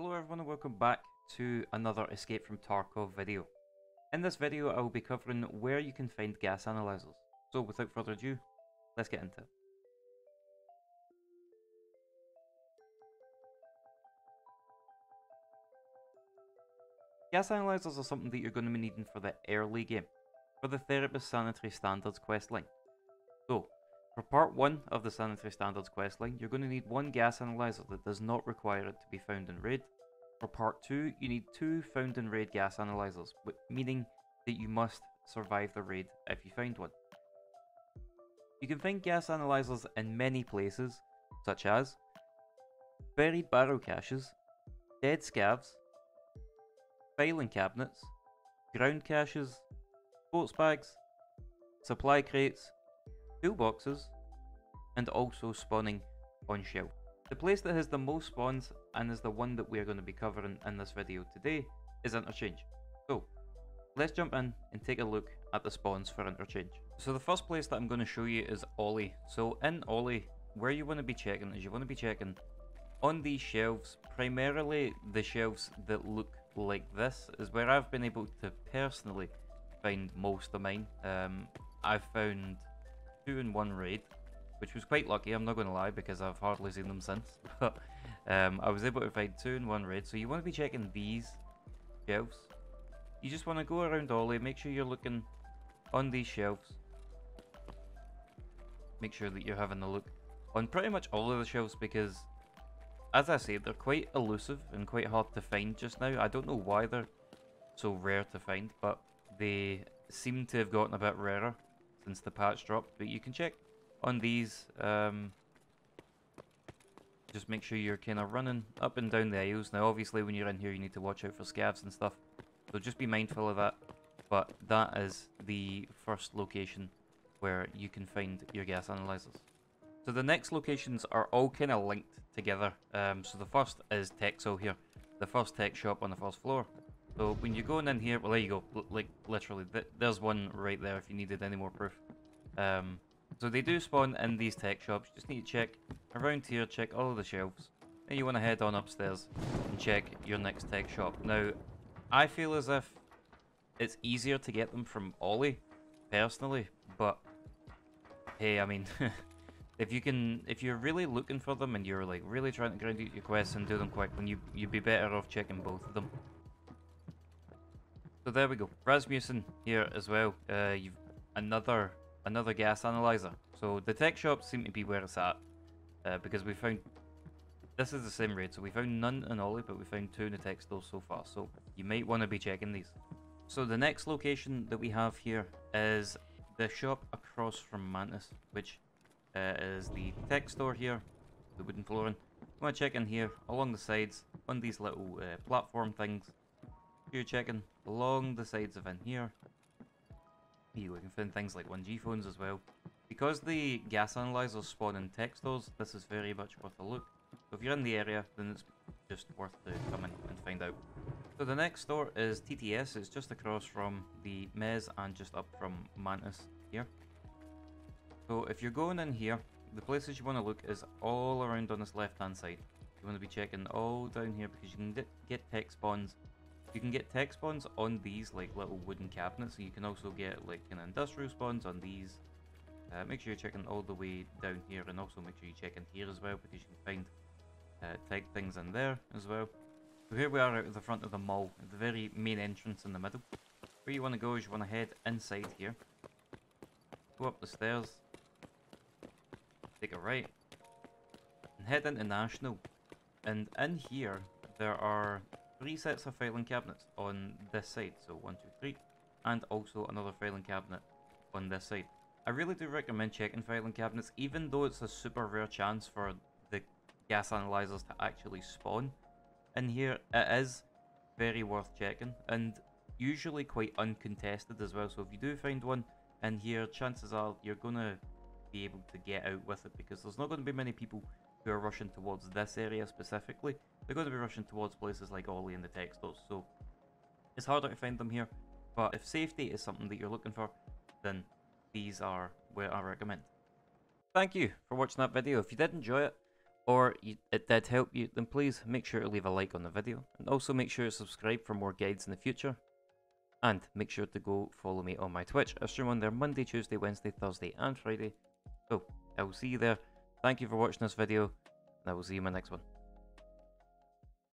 Hello everyone and welcome back to another Escape from Tarkov video. In this video I will be covering where you can find gas analyzers. So without further ado, let's get into it. Gas analyzers are something that you're going to be needing for the early game, for the Therapist Sanitary Standards questline. So, for part 1 of the Sanitary Standards questline, you're going to need one gas analyzer that does not require it to be found in raid. For part 2, you need 2 found in raid gas analyzers, meaning that you must survive the raid if you find one. You can find gas analyzers in many places, such as buried barrow caches, dead scavs, filing cabinets, ground caches, sports bags, supply crates, toolboxes, and also spawning on shelf. The place that has the most spawns and is the one that we are going to be covering in this video today is Interchange. So let's jump in and take a look at the spawns for Interchange. So the first place that I'm going to show you is Ollie. So in Ollie, where you want to be checking is you want to be checking on these shelves, primarily the shelves that look like this is where I've been able to personally find most of mine. I've found 2 in one raid, which was quite lucky, I'm not going to lie, because I've hardly seen them since. I was able to find 2 in one raid, so you want to be checking these shelves. You just want to go around Ollie, make sure you're looking on these shelves. Make sure that you're having a look on pretty much all of the shelves because, as I say, they're quite elusive and quite hard to find just now. I don't know why they're so rare to find, but they seem to have gotten a bit rarer since the patch dropped. But you can check on these. Just make sure you're kind of running up and down the aisles. Now obviously when you're in here you need to watch out for scavs and stuff, so just be mindful of that. But that is the first location where you can find your gas analyzers. So the next locations are all kind of linked together. So the first is Texel here, the first tech shop on the first floor. So when you're going in here, well there you go, like literally, there's one right there if you needed any more proof. So they do spawn in these tech shops, just need to check around here, check all of the shelves. Then you want to head on upstairs and check your next tech shop. Now, I feel as if it's easier to get them from Ollie, personally, but hey, I mean... If you're really looking for them and you're like really trying to grind out your quests and do them quick, then you'd be better off checking both of them. So there we go. Rasmussen here as well. You've another gas analyzer. So the tech shops seem to be where it's at, because we found this is the same raid. So we found none in Ollie, but we found 2 in the tech stores so far. So you might want to be checking these. So the next location that we have here is the shop across from Mantis, which is the tech store here, the wooden flooring. You want to check in here along the sides on these little platform things. You're checking along the sides of in here. You can find things like 1G phones as well. Because the gas analyzers spawn in tech stores, this is very much worth a look. So if you're in the area, then it's just worth to come in and find out. So the next store is TTS. It's just across from the Mez and just up from Mantis here. So if you're going in here, the places you want to look is all around on this left hand side. You want to be checking all down here because you can get tech spawns. You can get tech spawns on these like little wooden cabinets, and you can also get like an industrial spawns on these. Make sure you're checking all the way down here, and also make sure you check in here as well because you can find tech things in there as well. So here we are out at the front of the mall, at the very main entrance in the middle. Where you want to go is you want to head inside here, go up the stairs, take a right and head into National, and in here there are 3 sets of filing cabinets on this side, so 1, 2, 3, and also another filing cabinet on this side. I really do recommend checking filing cabinets, even though it's a super rare chance for the gas analyzers to actually spawn in here. It is very worth checking and usually quite uncontested as well, so if you do find one in here, chances are you're gonna be able to get out with it because there's not going to be many people who are rushing towards this area specifically. They're going to be rushing towards places like Ollie and the tech stores, so it's harder to find them here. But if safety is something that you're looking for, then these are where I recommend. Thank you for watching that video. If you did enjoy it, or it did help you, then please make sure to leave a like on the video, and also make sure to subscribe for more guides in the future. And make sure to go follow me on my Twitch. I stream on there Monday, Tuesday, Wednesday, Thursday and Friday. So I will see you there. Thank you for watching this video, and I will see you in my next one.